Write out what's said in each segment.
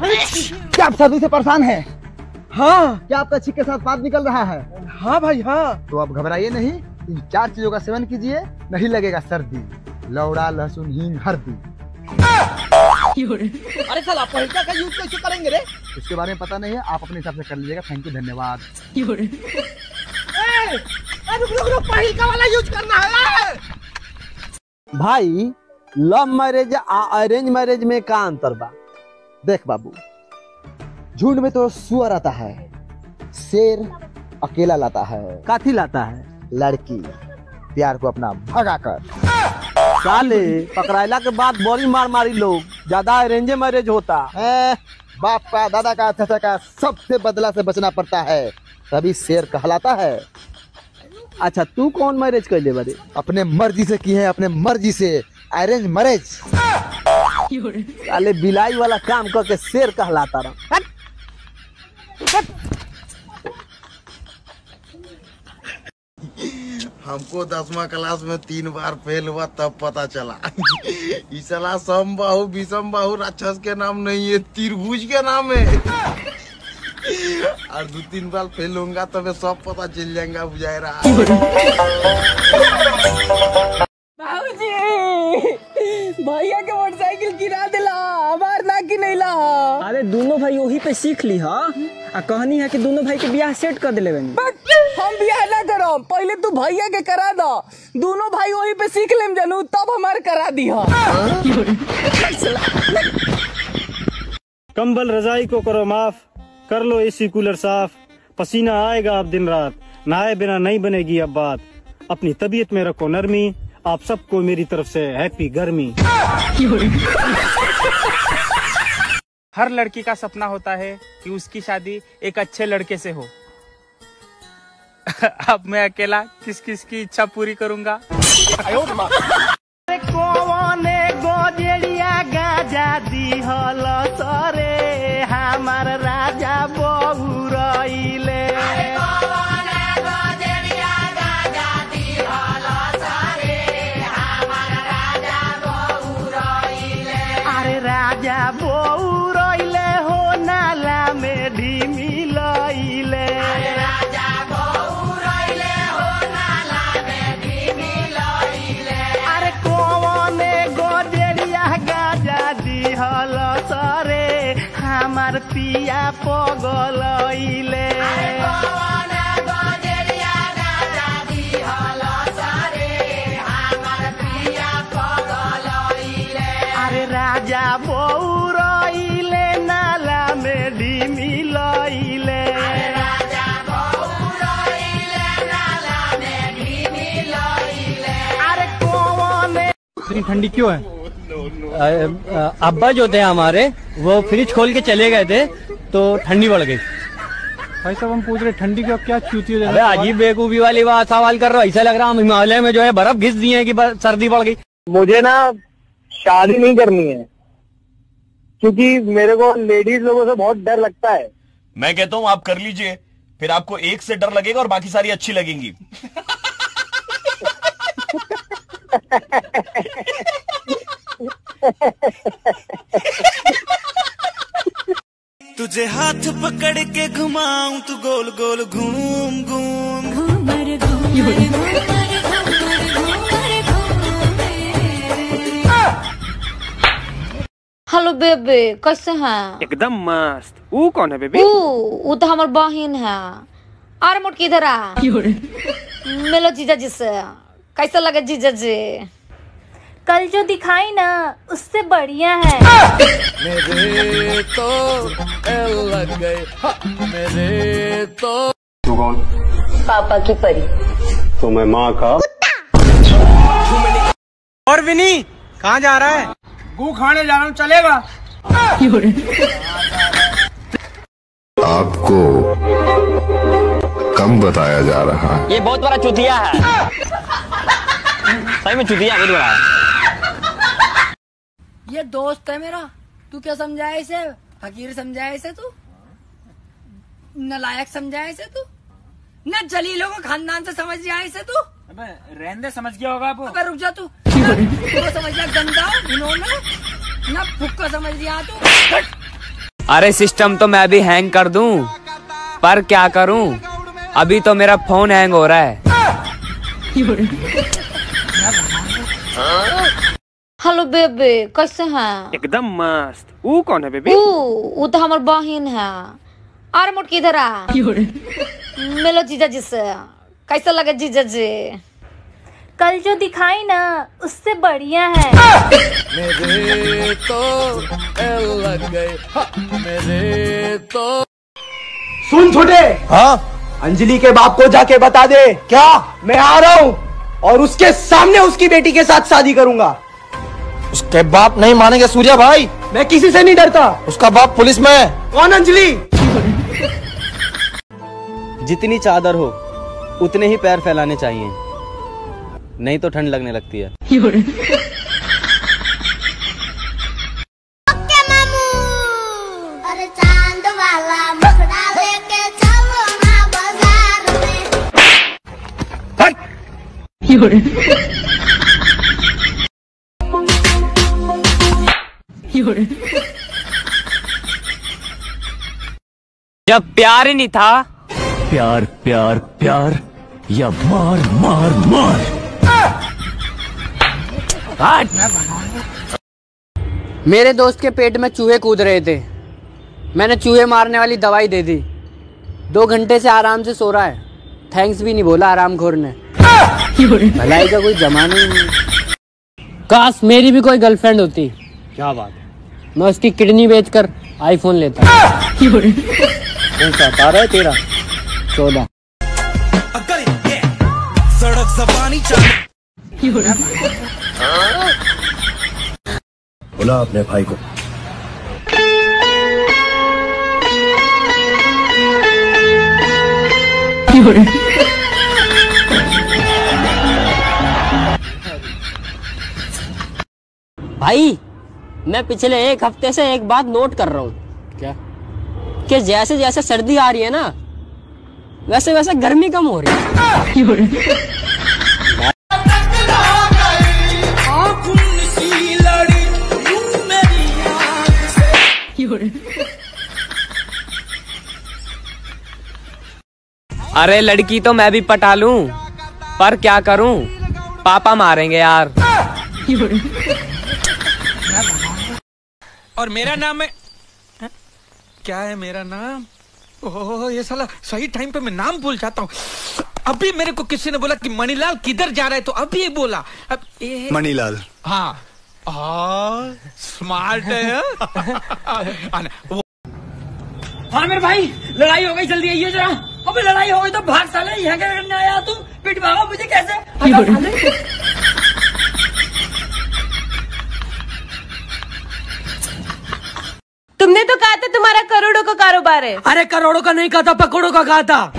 क्या आप सर्दी से परेशान है? हाँ। क्या आपका छींक के साथ पाद निकल रहा है? हाँ भाई हाँ। तो आप घबराइए नहीं, इन 4 चीजों का सेवन कीजिए, नहीं लगेगा सर्दी। लौड़ा, लहसुन, हींग, हल्दी। अरे साला पहलका का यूज कैसे करेंगे रे? इसके बारे में पता नहीं है, आप अपने हिसाब से कर लीजिएगा। थैंक यू, धन्यवाद। पहलका वाला यूज करना है भाई। लव मैरिज आ अरेंज मैरिज में का अंतर बा? देख बाबू, झुंड में तो सुअर आता है, शेर अकेला लाता है, काठी लाता है, लड़की प्यार को अपना भगा कर साले पकड़ाइला के बाद बॉडी मार मारी लोग। ज्यादा अरेंज मैरिज होता है, बाप का, दादा का, चाचा का, सबसे बदला से बचना पड़ता है, तभी शेर कहलाता है। अच्छा तू कौन मैरिज कर ले बड़े? अपने मर्जी से की है, अपने मर्जी से अरेंज मैरिज। साले बिलाई वाला काम करके शेर कहलाता रहा। हमको 10वीं क्लास में 3 बार फेल हुआ तब पता चला। इस साला समबाहु विषमबाहु राक्षस के नाम नहीं है, त्रिभुज के नाम है। और 2-3 बार फेल होगा तो मैं सब पता चल जाएगा, बुझाए रहा। बाबूजी, भैया के मोटरसाइकिल गिरा दिला, हमार ना कि नहीं ला। अरे दोनों भाई वही पे सीख ली हा। आ कहनी है कि दोनों भाई के ब्याह सेट कर दिले। हम ब्याह ना करो, पहले तू भैया के करा दो, दोनों भाई वही पे सीख लेम जानू, तब हमार करा दी। कंबल रजाई को करो माफ, कर लो एसी कूलर साफ, पसीना आएगा आप दिन रात, नहाए बिना नहीं बनेगी अब बात, अपनी तबीयत में रखो नरमी, आप सबको मेरी तरफ से हैप्पी गर्मी। हर लड़की का सपना होता है कि उसकी शादी एक अच्छे लड़के से हो। अब मैं अकेला किस किस की इच्छा पूरी करूंगा। पिया पगलइले अरे राजा बऊ रइले नाला में डिमी लइले। अरे कौन इतनी ठंडी क्यों है? अब्बा जो थे हमारे वो फ्रिज खोल के चले गए थे तो ठंडी बढ़ गई। भाई साहब हम पूछ रहे ठंडी का क्या चूती है? अरे अजीब बेवकूफी वाली बात सवाल कर रहा है। ऐसा लग रहा हम हिमालय में जो है बर्फ घिस दी है कि सर्दी बढ़ गई। मुझे ना शादी नहीं करनी है क्योंकि मेरे को लेडीज लोगों से बहुत डर लगता है। मैं कहता हूँ आप कर लीजिए, फिर आपको एक से डर लगेगा और बाकी सारी अच्छी लगेंगी। तुझे हाथ पकड़ के घुमाऊं, तू गोल गोल घूम घूम घूमर घूमर घूमर घूमर घूमर। हेलो बेबे, कैसे हैं? एकदम मस्त। वो कौन है बेबी? वो तो हमारी बहन है। अरे मोट किधर आ, मिलो जीजा जी से। कैसा लगा जीजा जी? कल जो दिखाई ना उससे बढ़िया है। मेरे तो लग गए, मेरे तो पापा की परी, तो मैं माँ का। और विनी कहाँ जा रहा है? गू खाने जा रहा हूँ, चलेगा? आपको कम बताया जा रहा है। ये बहुत बड़ा चुतिया है, सही में चुतिया बहुत बड़ा है। ये दोस्त है मेरा, तू क्या समझाया इसे? फकीर समझाया इसे तू, नलायक समझाया इसे तू, न जलीलों को खानदान से समझ गया इसे तू। अबे रहने, समझ गया होगा आपको। अबे रुक जा तू, समझ गया गंदा, इन्होंने ना फुक्का समझ लिया तू। अरे सिस्टम तो मैं अभी हैंग कर दूं, पर क्या करूं, अभी तो मेरा फोन हैंग हो रहा है। हेलो बेबी, कैसे हैं? एकदम मस्त। वो कौन है बेबी? वो तो हमारी बहन है। अरे मोट किधर है? मिलो जीजा जी से। कैसा लगा जीजा जी? कल जो दिखाई ना उससे बढ़िया है। मेरे तो लग गए, मेरे तो। सुन छोटे। हाँ? अंजलि के बाप को जाके बता दे। क्या? मैं आ रहा हूँ और उसके सामने उसकी बेटी के साथ शादी करूँगा। उसके बाप नहीं मानेंगे सूर्या भाई। मैं किसी से नहीं डरता। उसका बाप पुलिस में है। कौन? अंजलि। जितनी चादर हो उतने ही पैर फैलाने चाहिए, नहीं तो ठंड लगने लगती है। ओके मामू। अरे चांद वाला मुखड़ा लेके चलो ना बाजार में। जब प्यार ही नहीं था। प्यार प्यार प्यार या मार मार मार। मेरे दोस्त के पेट में चूहे कूद रहे थे, मैंने चूहे मारने वाली दवाई दे दी। 2 घंटे से आराम से सो रहा है, थैंक्स भी नहीं बोला आरामखोर ने। भलाई का कोई जमाना ही नहीं। काश मेरी भी कोई गर्लफ्रेंड होती। क्या बात है। मैं उसकी किडनी बेचकर आईफोन लेता। है 13 14। सड़क जबानी बोला अपने भाई को। भाई मैं पिछले 1 हफ्ते से एक बात नोट कर रहा हूँ। क्या? कि जैसे जैसे सर्दी आ रही है ना, वैसे वैसे गर्मी कम हो रही है। अरे लड़की तो मैं भी पटा लूं, पर क्या करूं, पापा मारेंगे यार। और मेरा नाम है क्या है? मेरा नाम, ओह ये साला सही टाइम पे मैं नाम भूल जाता हूँ। अभी मेरे को किसी ने बोला कि मणिलाल किधर जा रहा है, तो अभी ये बोला अब मणिलाल। हाँ स्मार्ट है। हाँ मेरे भाई लड़ाई हो गई, जल्दी आइए जरा। अबे लड़ाई हो गई तो भाग साले, यहाँ क्या करने आया तू? पिट भागा मुझे कैसे? तुमने तो कहा था तुम्हारा करोड़ों का कारोबार है। अरे करोड़ों का नहीं कहा था, पकौड़ों का कहा था।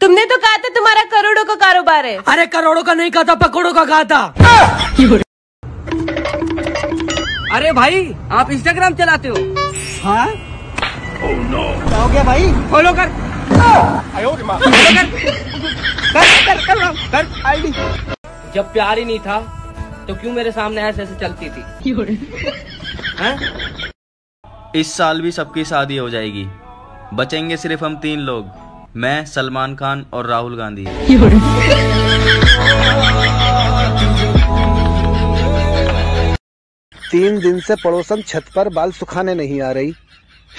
तुमने तो कहा था तुम्हारा करोड़ों का कारोबार है। अरे करोड़ों का नहीं कहा था, पकौड़ों का कहा था। अरे भाई आप इंस्टाग्राम चलाते हो? हाँ। oh, no. क्या हो गया भाई? फॉलो कर। कर आईडी। जब प्यार ही नहीं था तो क्यों मेरे सामने ऐसे ऐसे चलती थी? इस साल भी सबकी शादी हो जाएगी, बचेंगे सिर्फ हम 3 लोग, मैं, सलमान खान और राहुल गांधी। तीन दिन से पड़ोसन छत पर बाल सुखाने नहीं आ रही,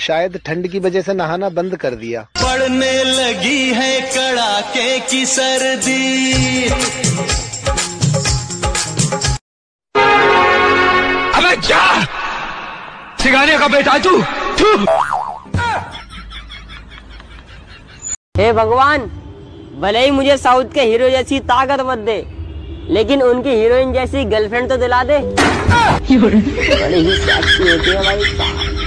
शायद ठंड की वजह से नहाना बंद कर दिया। पड़ने लगी है कड़ाके की सर्दी। अबे जा सिखाने का बेटा तू। हे भगवान, भले ही मुझे साउथ के हीरो जैसी ताकत मत दे, लेकिन उनकी हीरोइन जैसी गर्लफ्रेंड तो दिला दे। बड़ी ही सेक्सी होती है भाई।